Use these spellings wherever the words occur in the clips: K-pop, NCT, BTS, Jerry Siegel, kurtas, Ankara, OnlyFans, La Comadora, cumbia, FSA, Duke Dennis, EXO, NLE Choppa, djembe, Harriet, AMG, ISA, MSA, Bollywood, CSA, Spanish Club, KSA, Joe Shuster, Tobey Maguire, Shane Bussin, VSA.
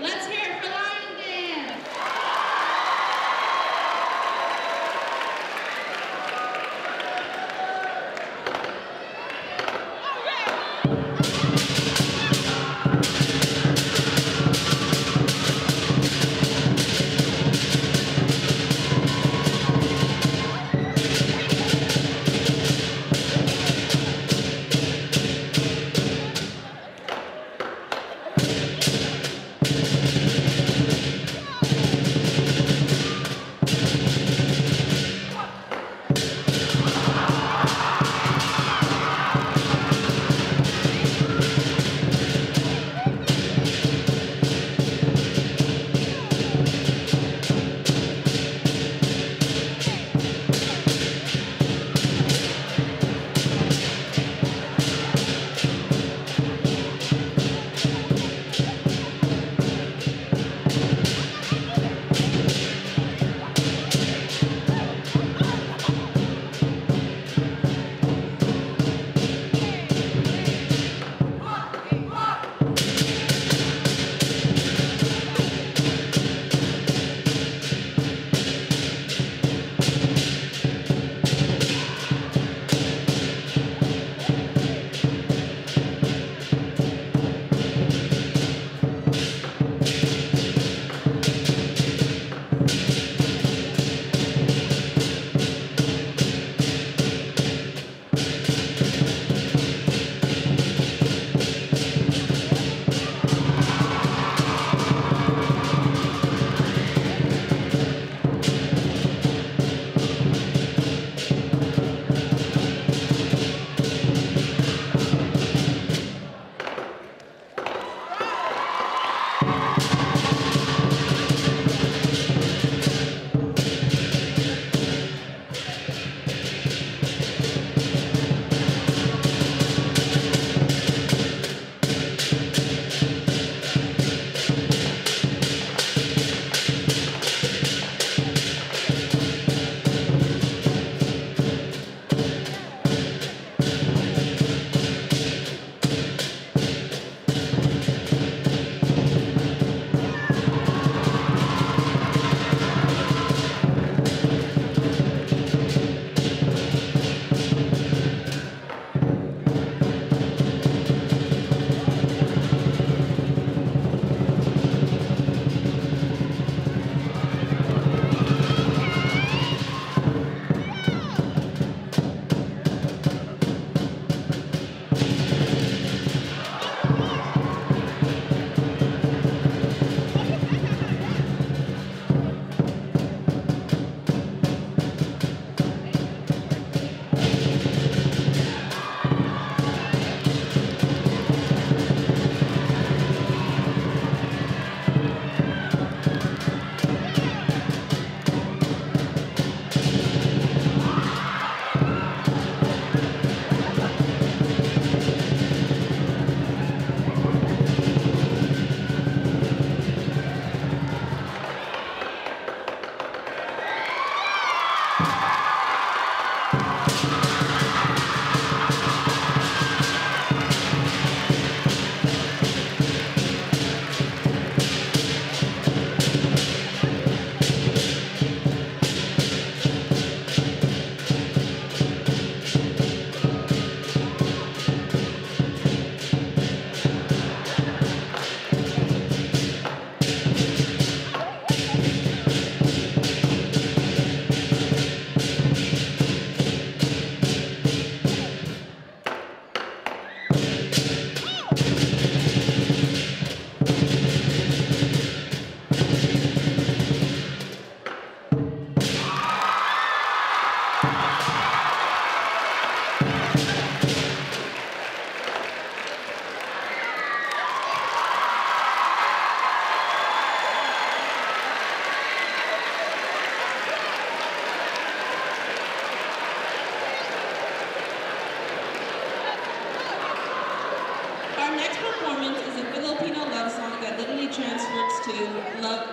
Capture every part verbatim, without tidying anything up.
Let's hear it for Lion Dance!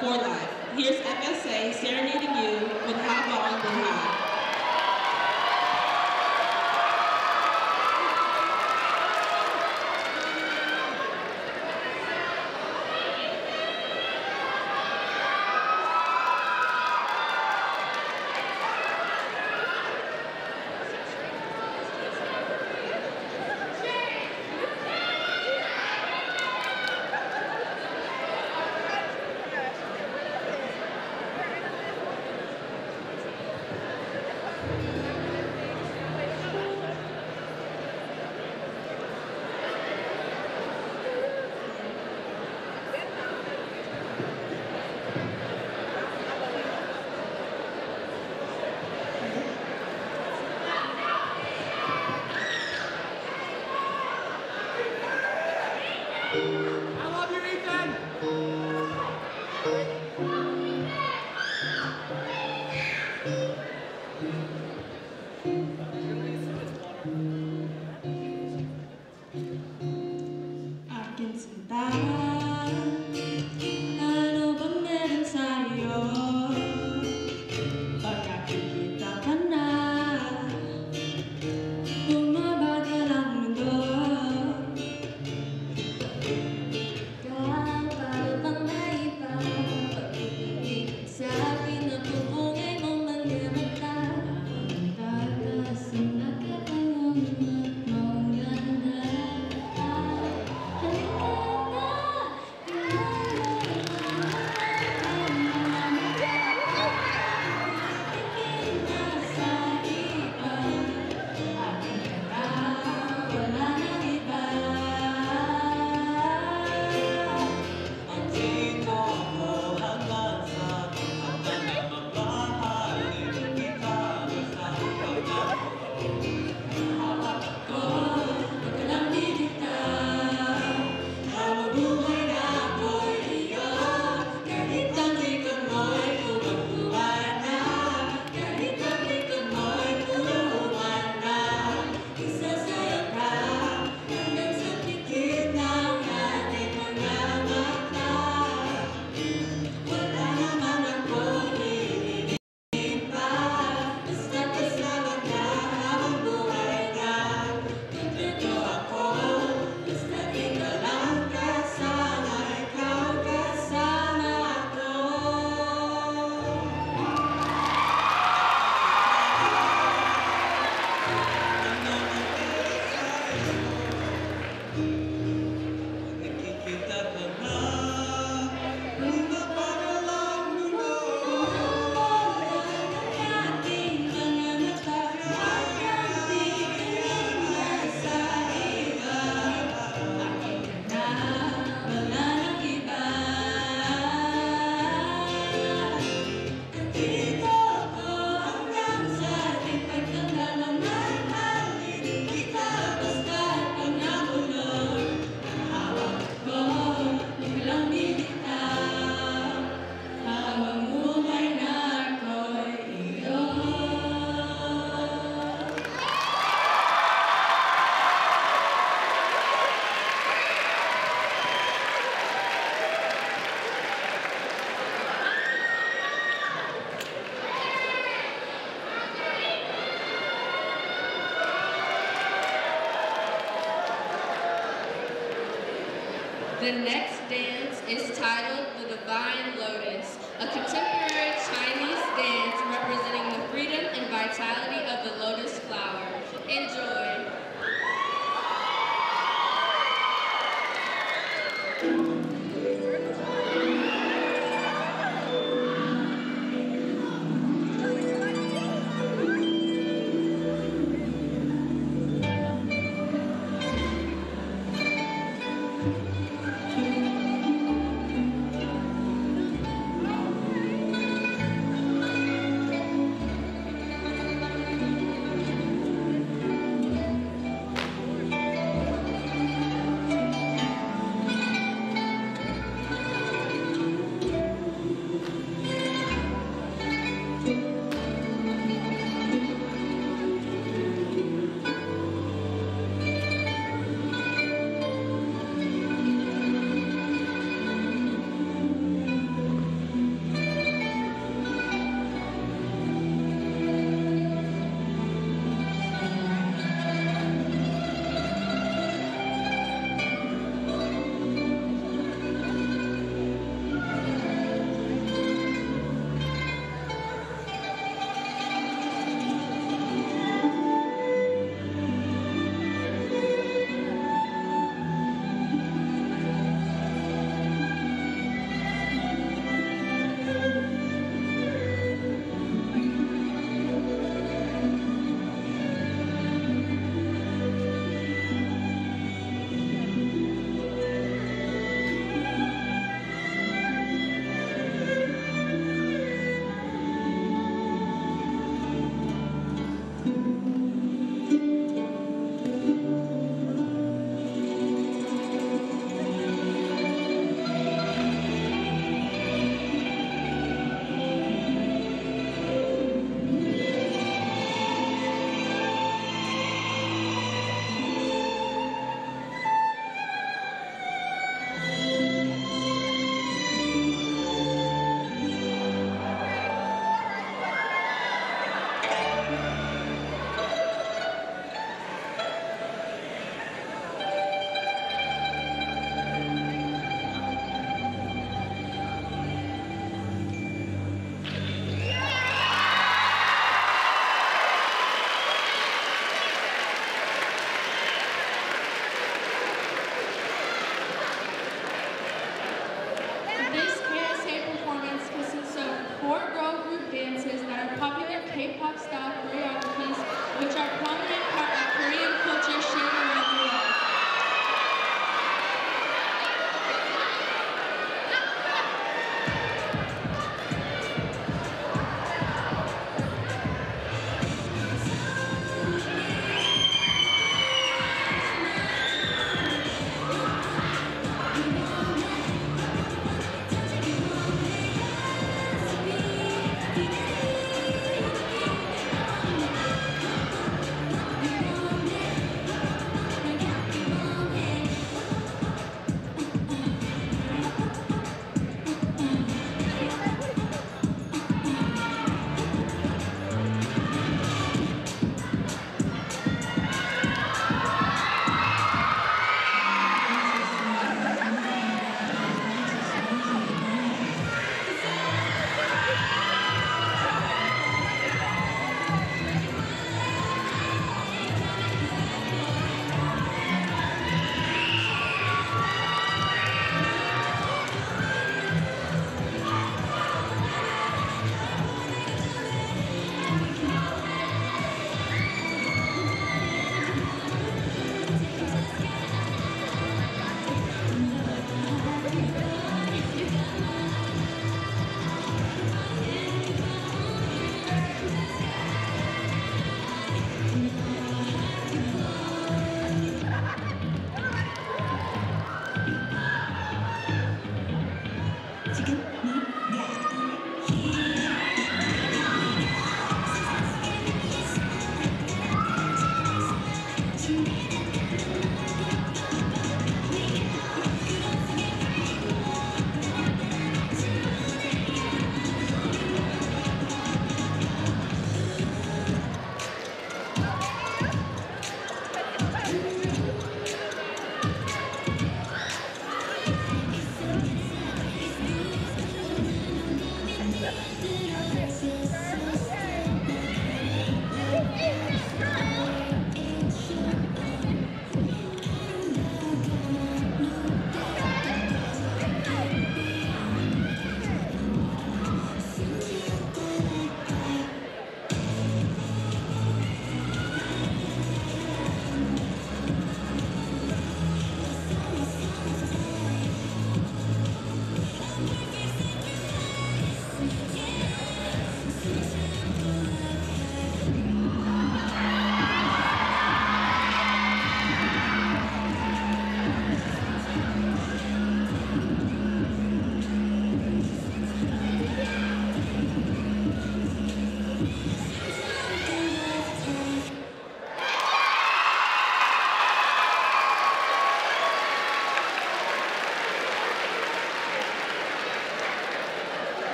for life. Here's F S A serenading you with How Long Been High. The next dance is titled The Divine Lotus, a contemporary Chinese dance representing the freedom and vitality of the lotus flower. Enjoy.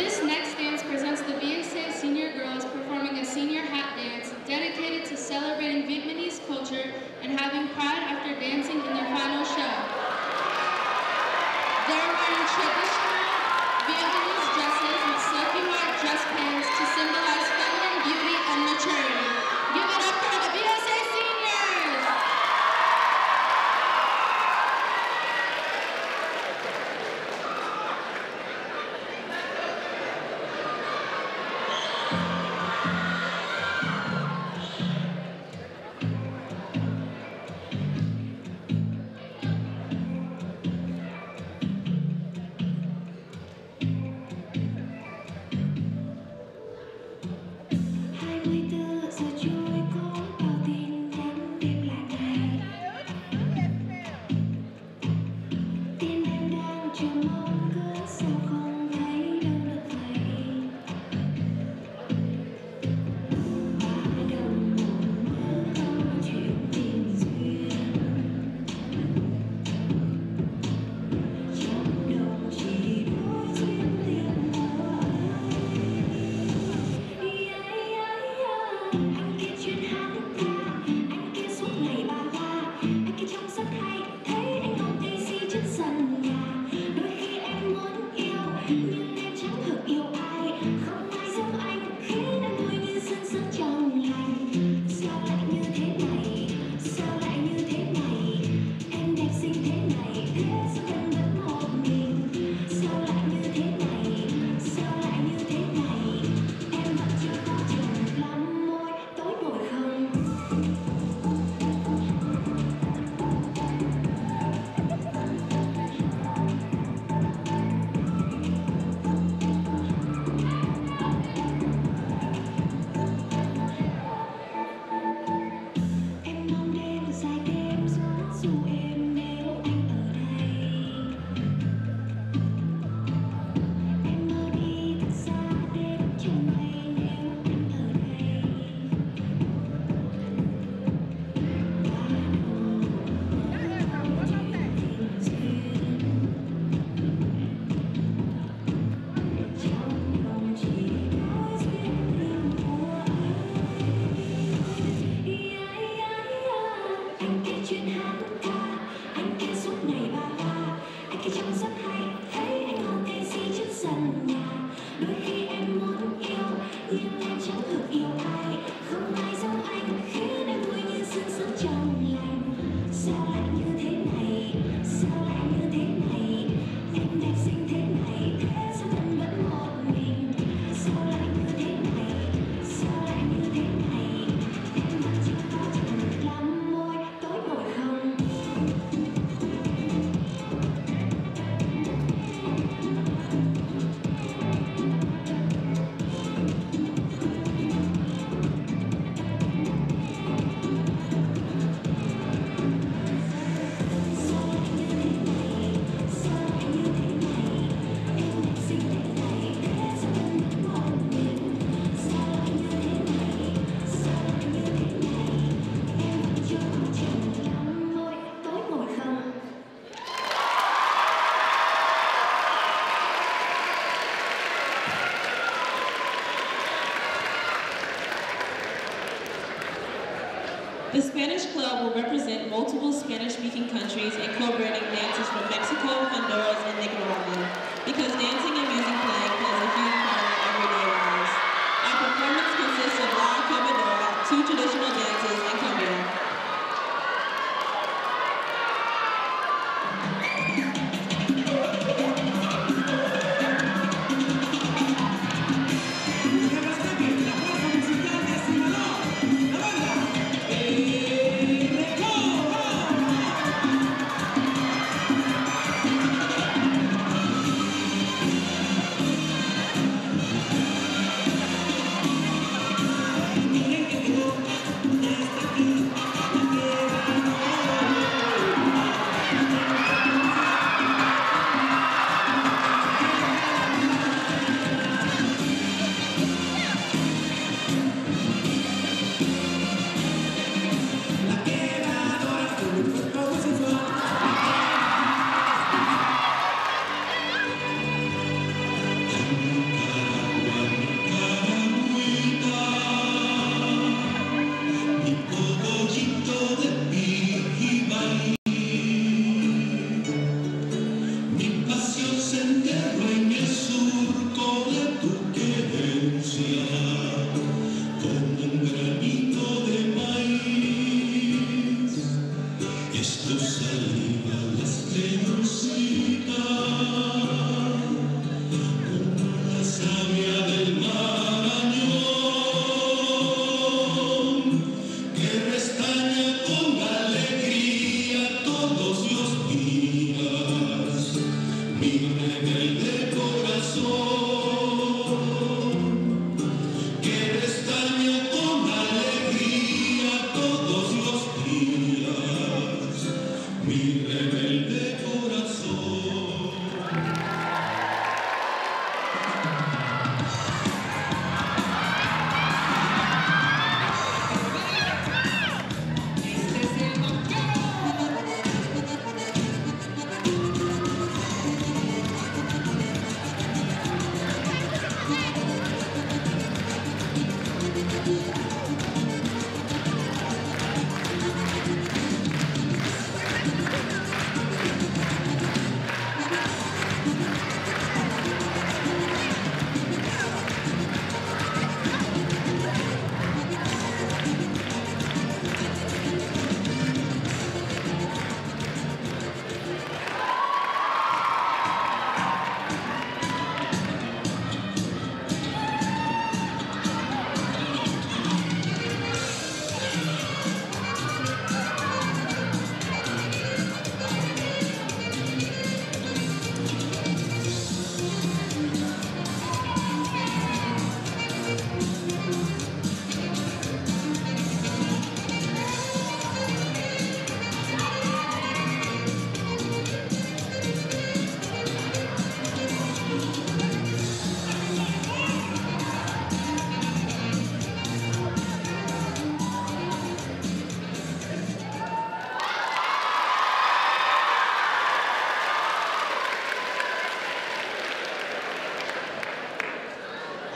This next dance presents the V S A senior girls performing a senior hat dance dedicated to celebrating Vietnamese culture and having pride after dancing in their final show. They're wearing traditional Vietnamese dresses with silky white dress pants to symbolize feminine beauty and maturity. Give it up for the V S A seniors! The Spanish Club will represent multiple Spanish-speaking countries and co-branding dances from Mexico, Honduras, and Nicaragua. because dancing and music playing plays a huge part in everyday lives. Our performance consists of La Comadora, two traditional dances, and cumbia.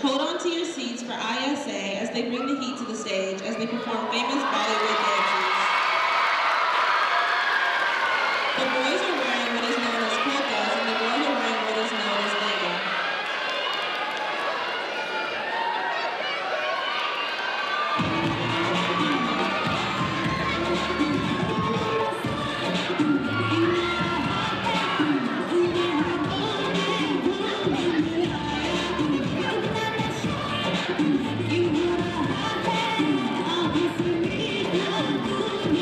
Hold on to your seats for I S A as they bring the heat to the stage as they perform famous Bollywood dances. The boys are wearing what is known as kurtas and the girls are wearing what is known as leggings. You are a happy, obviously, me,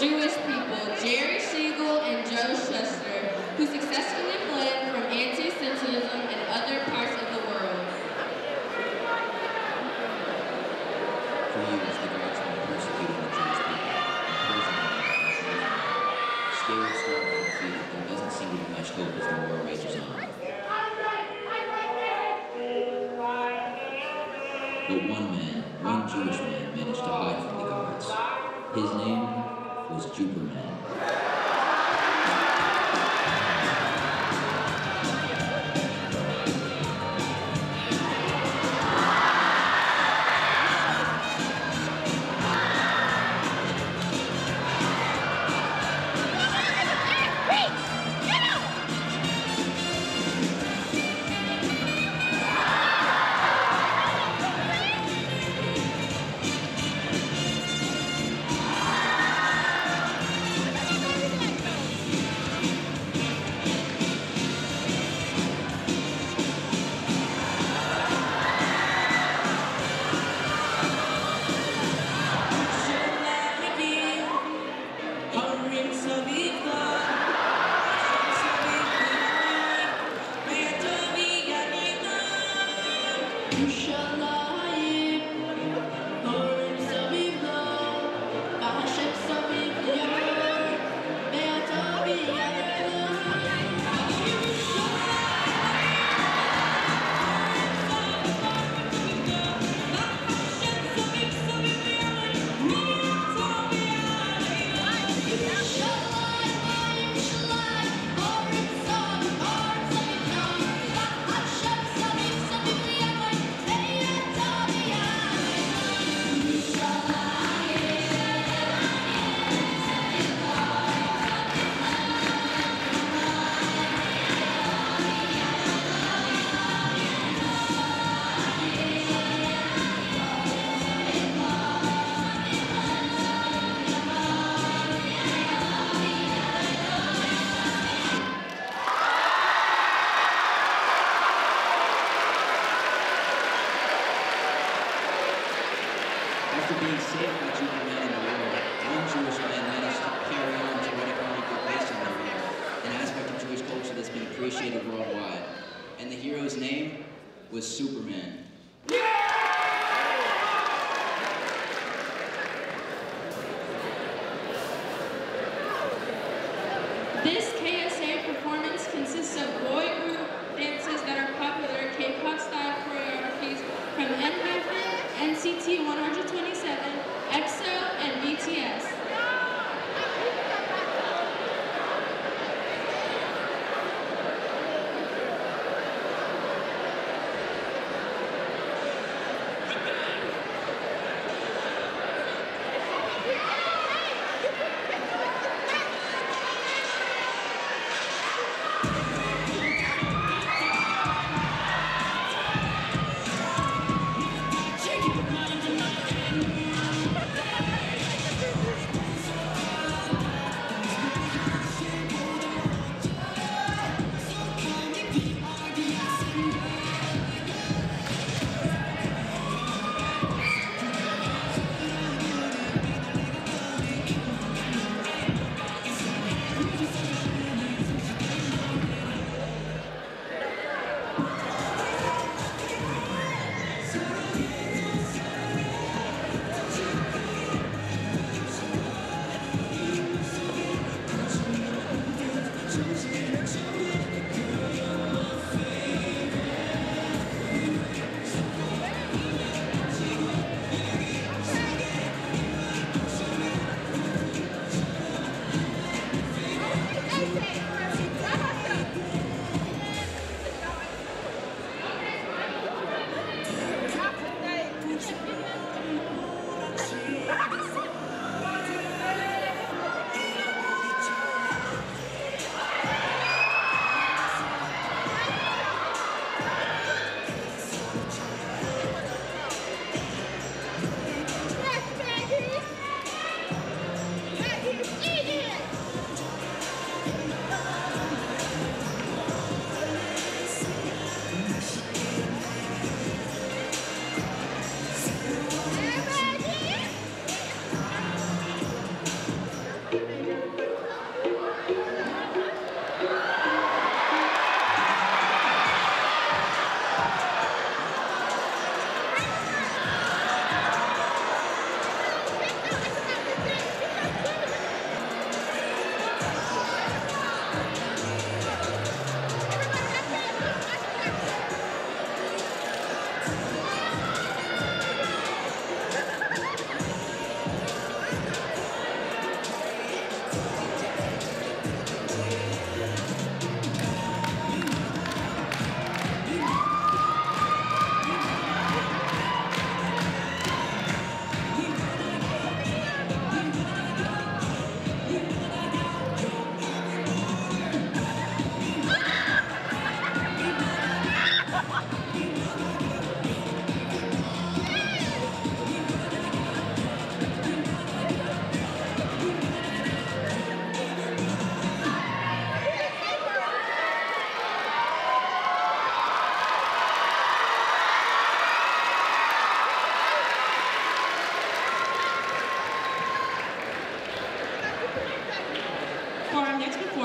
Jewish people, Jerry Siegel and Joe Shuster, who successfully fled from anti-Semitism in other parts of the world. For years, the Greeks have been persecuting the Jewish people, imprisoning them, scared, and defeated. There doesn't seem to be much hope as the war rages on. But one man, one Jewish man, managed to hide from the gods. His name was Superman. After being saved by Jewish men in the world, one Jewish man managed to carry on to an economic revolution in the world, an aspect of Jewish culture that's been appreciated worldwide. And the hero's name was Superman. Yeah! This K S A performance consists of boy group dances that are popular K-pop style choreographies from N F N, N C T one twenty-seven, EXO, and B T S. This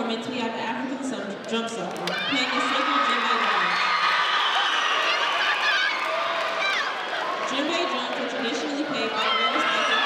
Committee at the African Drum Circle, playing the sacred djembe drum. Djembe drums are traditionally played by girls like the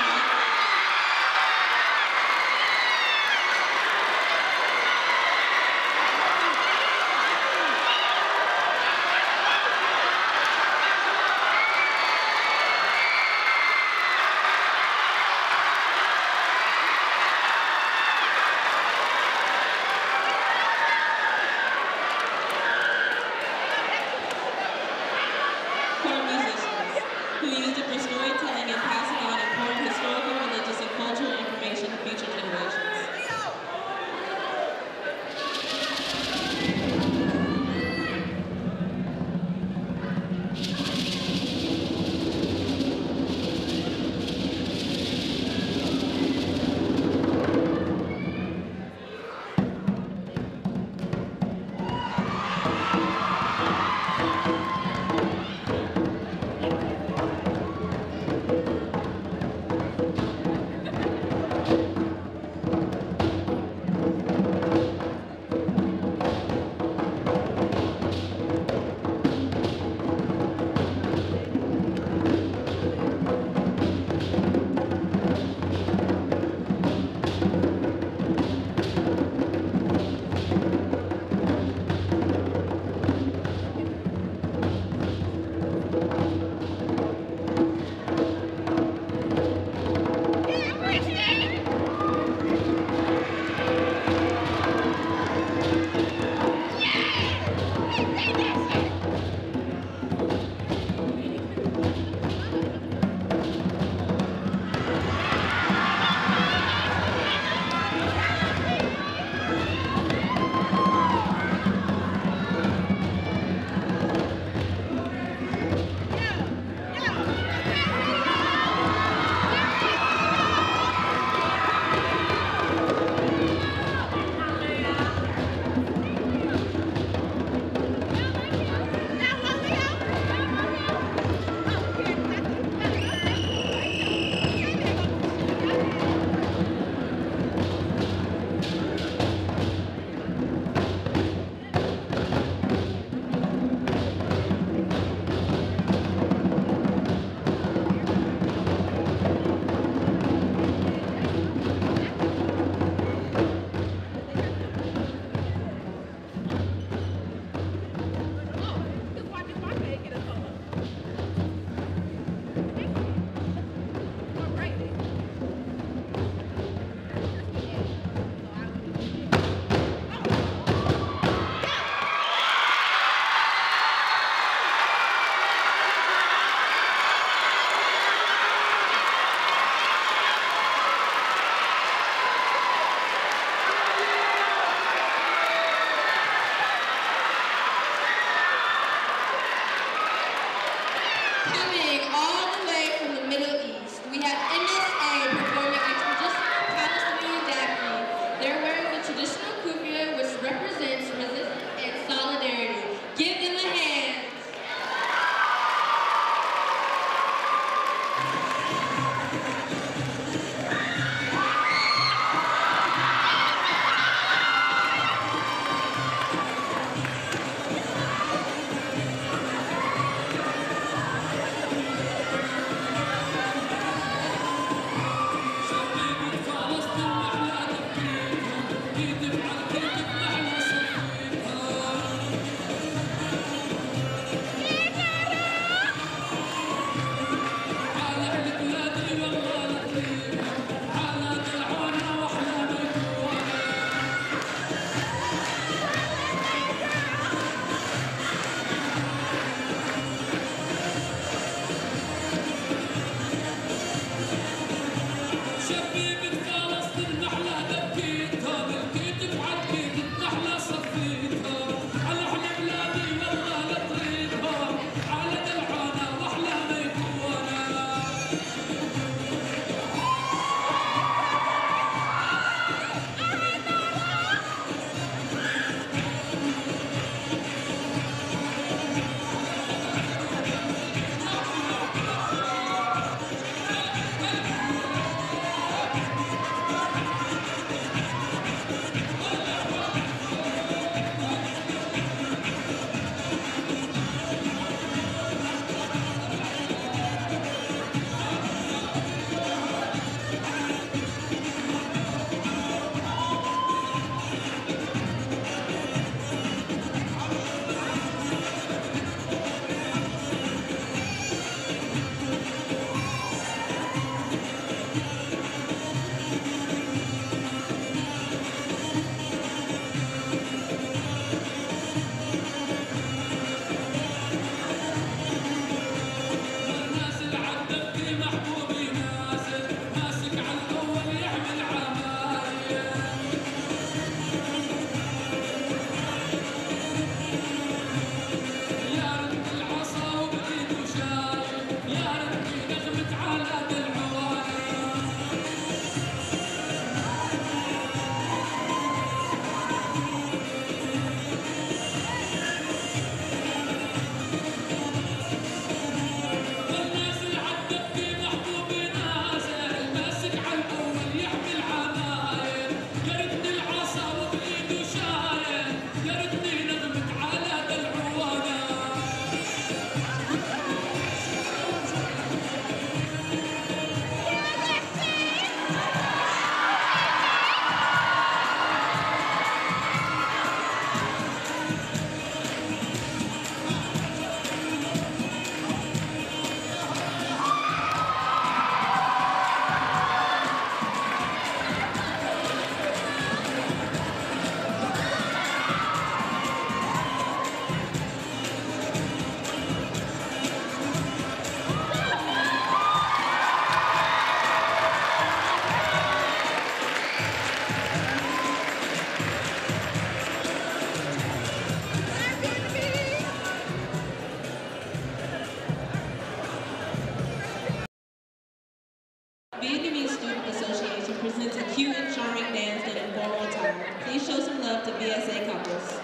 students joining dance in informal time. Please show some love to V S A couples.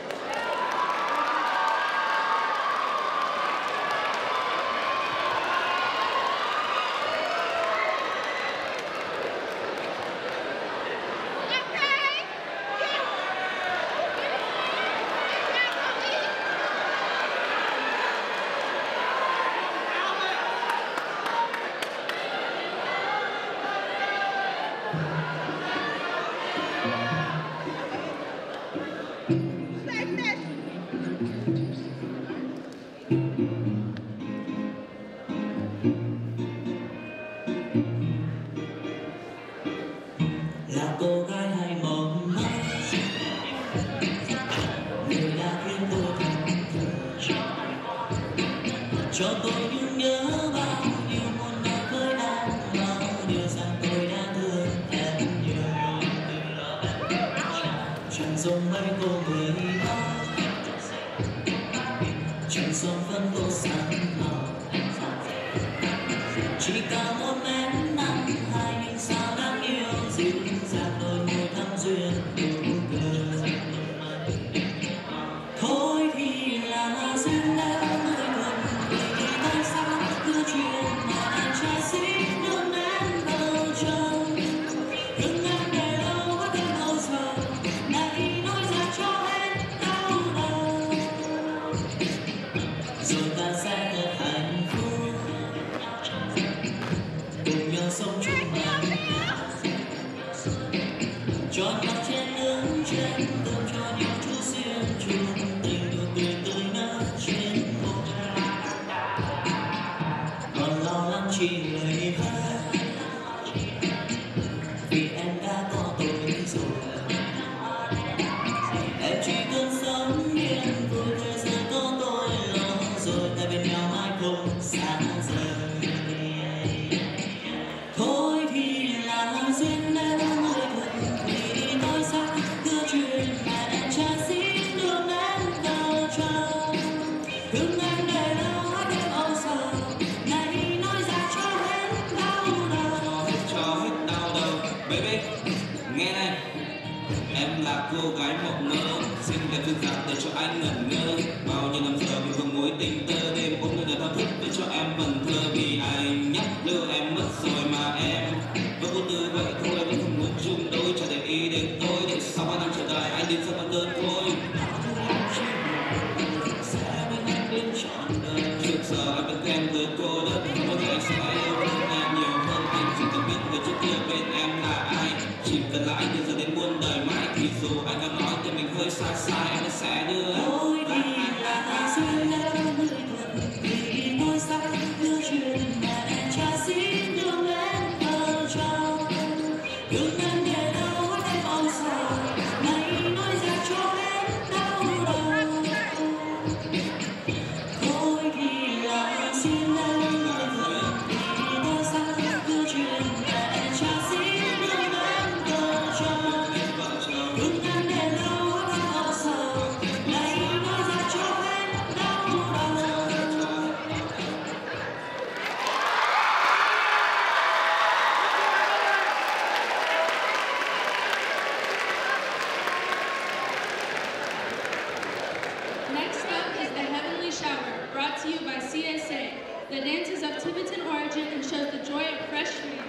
Cho tôi những nhớ bao nhiêu muôn năm với anh, bao điều rằng tôi đã thương em nhiều rồi từ lâu. Chẳng giống mấy cô người đó, chẳng giống vẫn cô sáng màu, chỉ cả một mén nắng hai những sao đáng yêu dịu dàng đôi môi thắm duyên đủ cười. Thôi thì là duyên đã. Cô gái mộng mơ, xin đẹp thư giãn để cho anh ngẩn ngơ. Bao nhiêu năm giờ mình không mối tình tơ, đêm bốn người đã thao thức với cho em vần thơ. Vì anh nhắc lưu em mất rồi mà em vẫn vô tư vậy thôi, em vẫn không muốn chung đôi. Chả để ý đến tôi, để sau ba năm trở lại anh đến sau bao đơn thôi. Sẽ bên anh đến trọn đời, trước giờ anh vẫn quen với cô đơn. Mỗi ngày anh sẽ yêu thương em nhiều hơn, anh chỉ cần biết người trước kia bên em là ai. Chỉ cần là anh từ giờ đến muôn đời mãi, thì dù anh có nói thì mình hơi sai sai anh sẽ đưa em. Thôi thì là duyên đã mới thật, vì tôi sai đưa chuyện mà em cha xin đường em vào trong. Đường em để đâu hết em ôm sao, này nói ra cho em đau đầu. Thôi thì là duyên đã mới thật, vì tôi sai đưa chuyện mà em cha xin. The dance is of Tibetan origin and shows the joy of fresh freedom.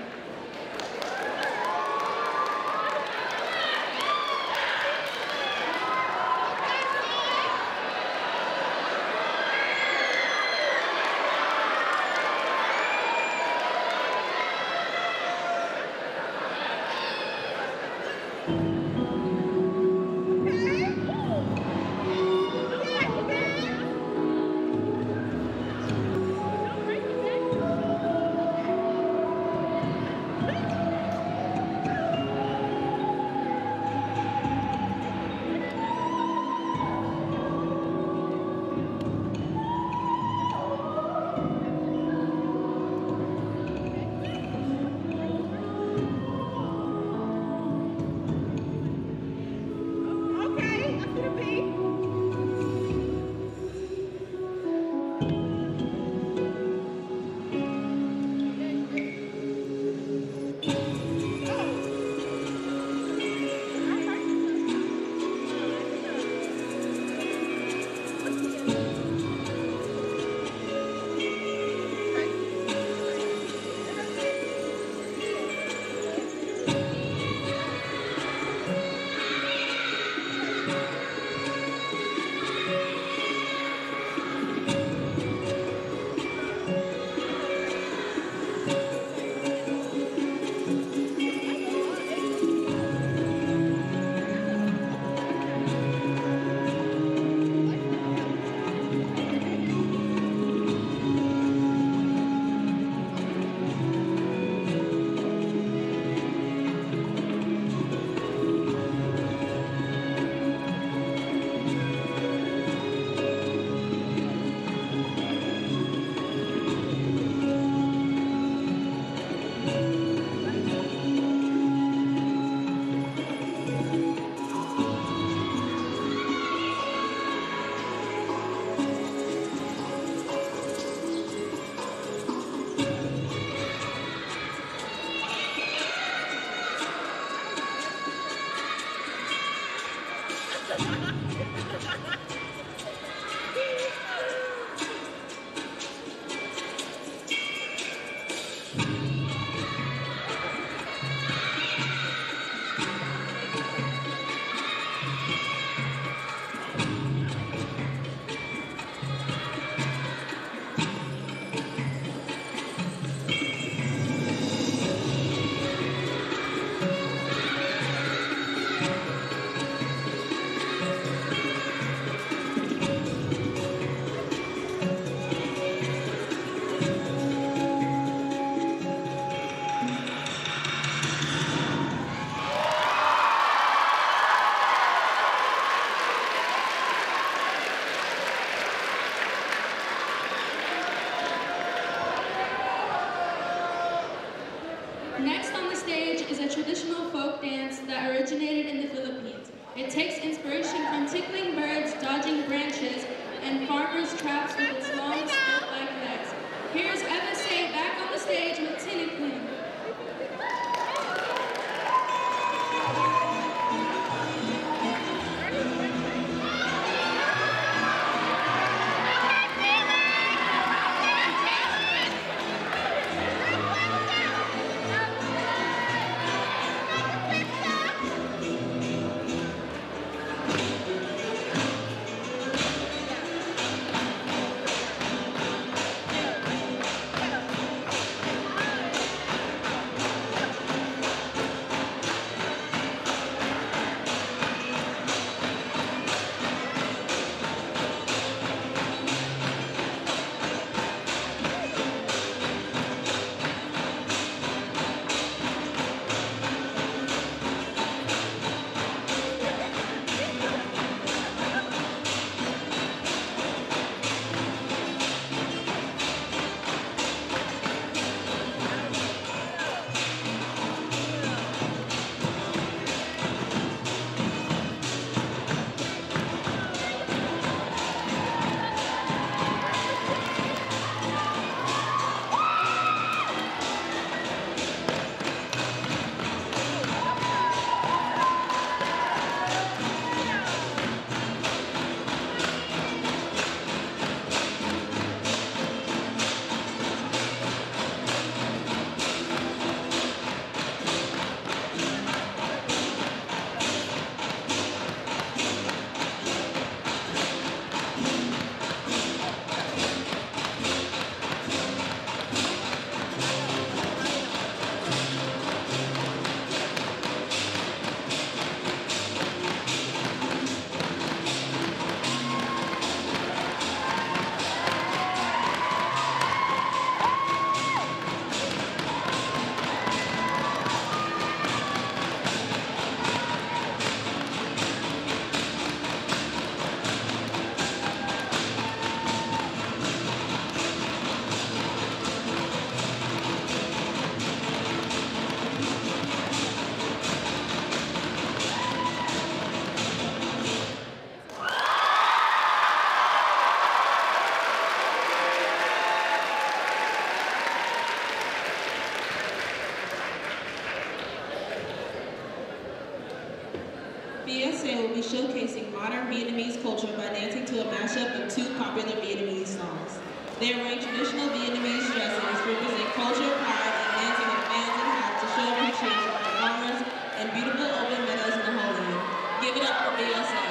V S A will be showcasing modern Vietnamese culture by dancing to a mashup of two popular Vietnamese songs. They are wearing traditional Vietnamese dresses, represent culture, pride, and dancing with fans and hats to show appreciation for farmers and beautiful open meadows in the whole land. Give it up for V S A.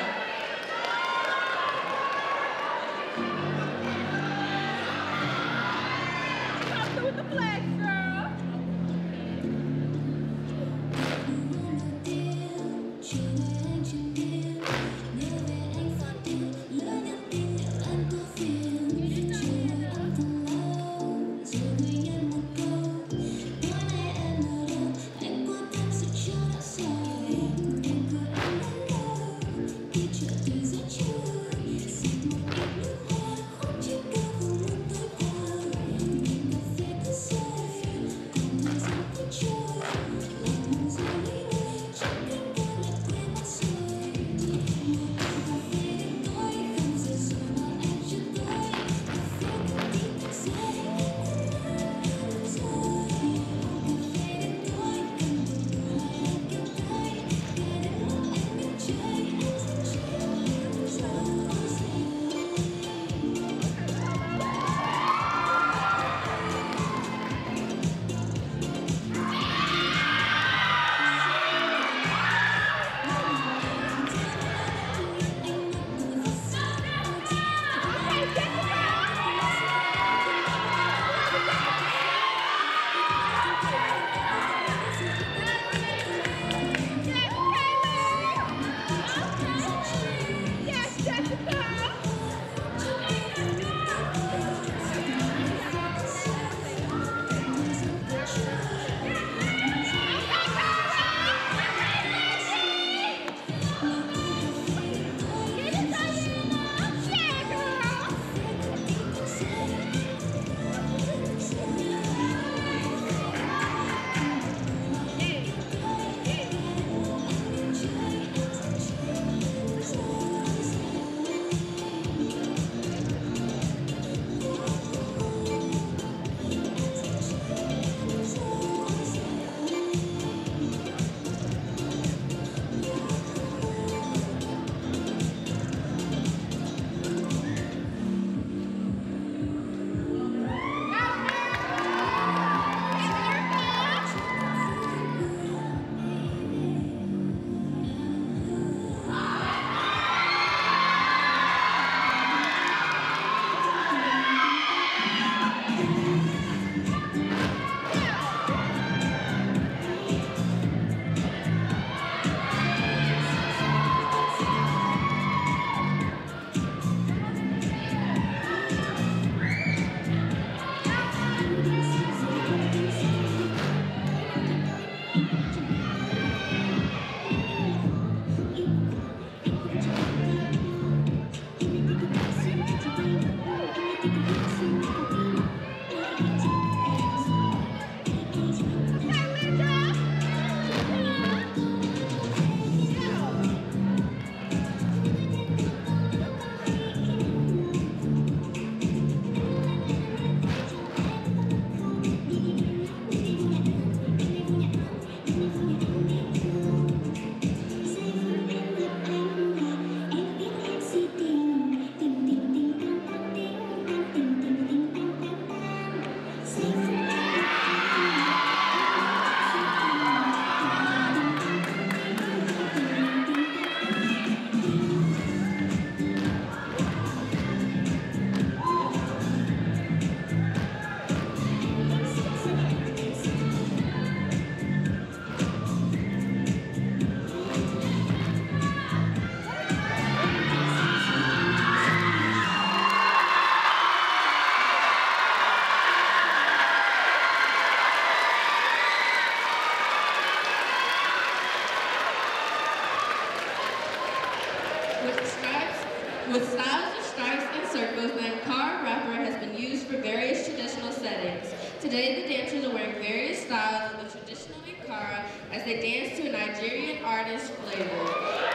with styles of stripes and circles, the car wrapper has been used for various traditional settings. Today, the dancers are wearing various styles of the traditional Ankara as they dance to a Nigerian artist, Flavor.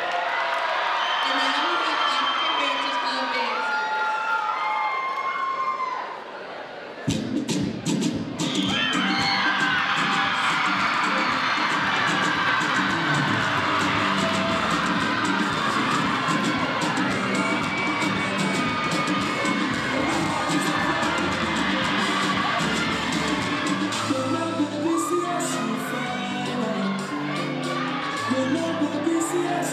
Yes.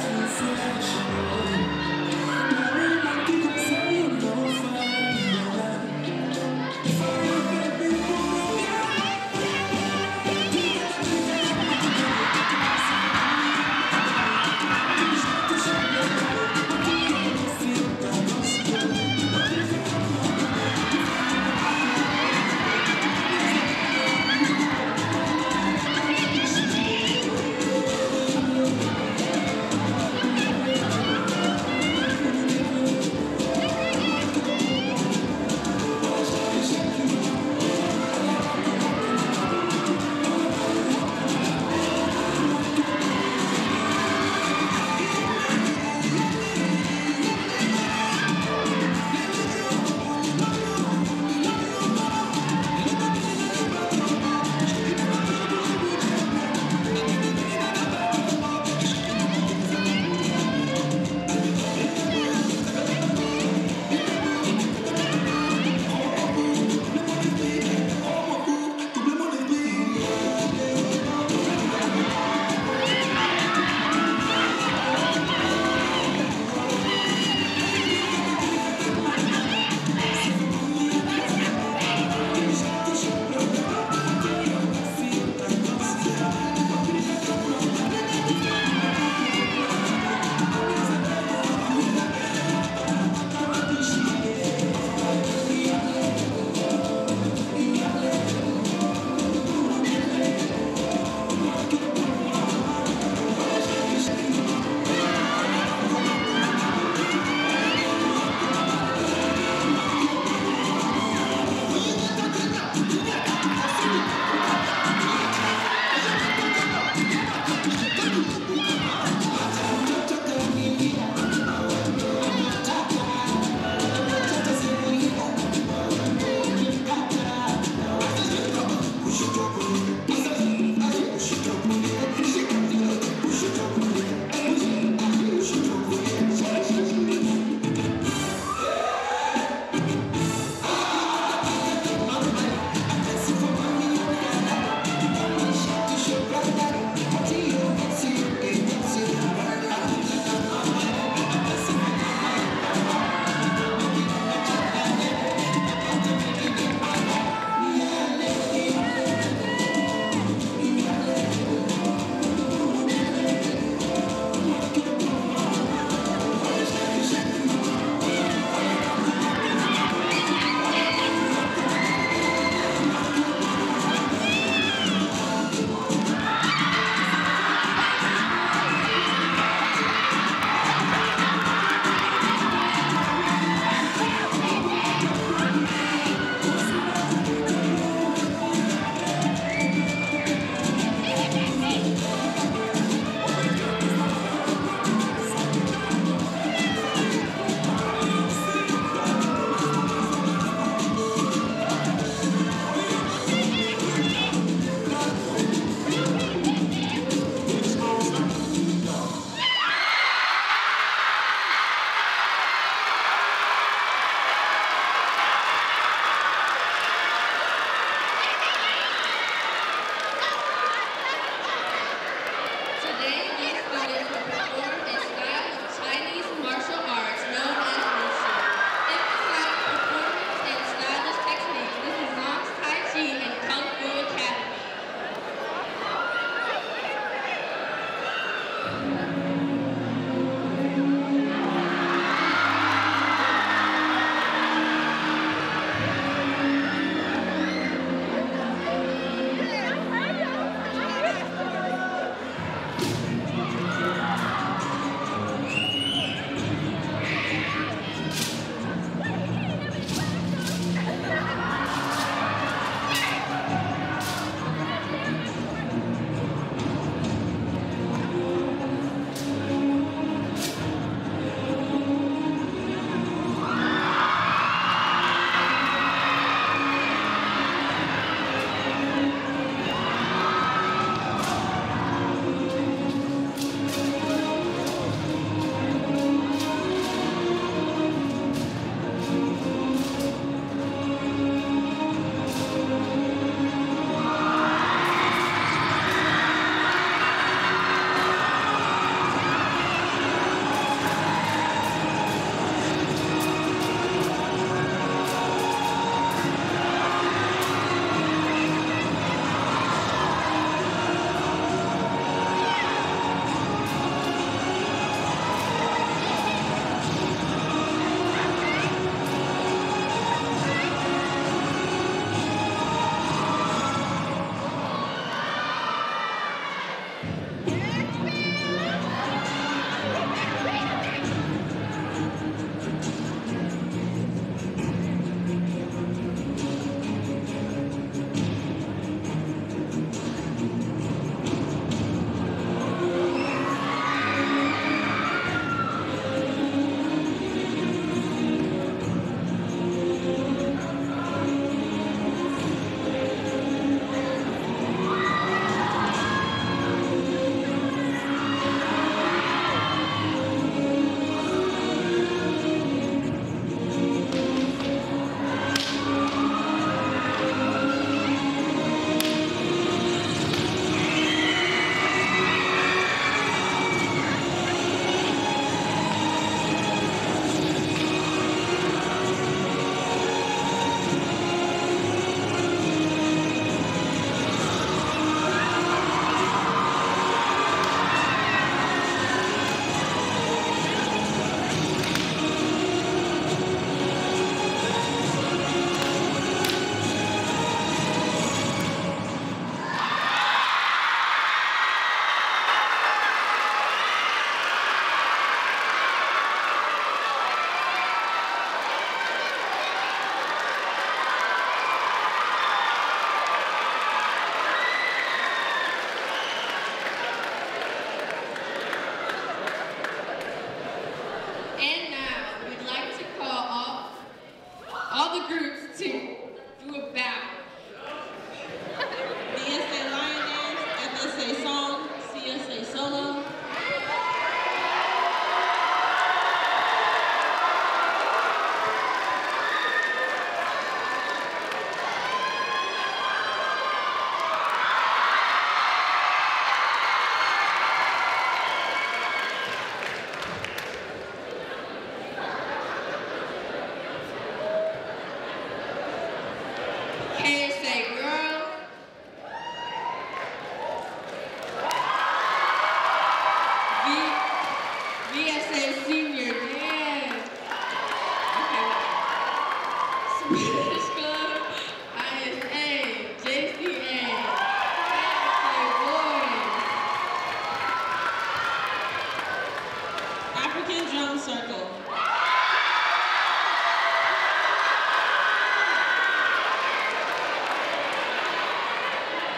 African Drum Circle.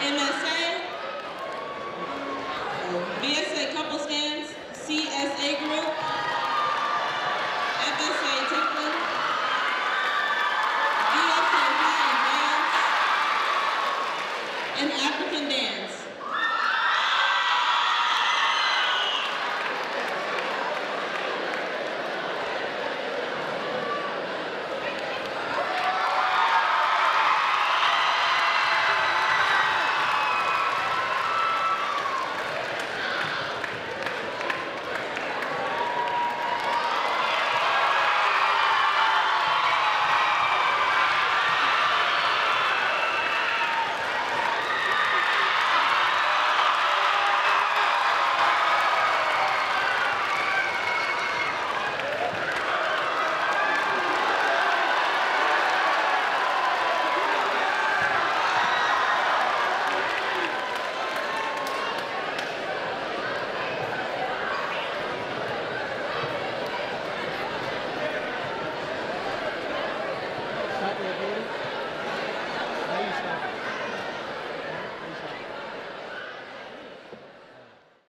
M S A, V S A Couple Stands, C S A Group.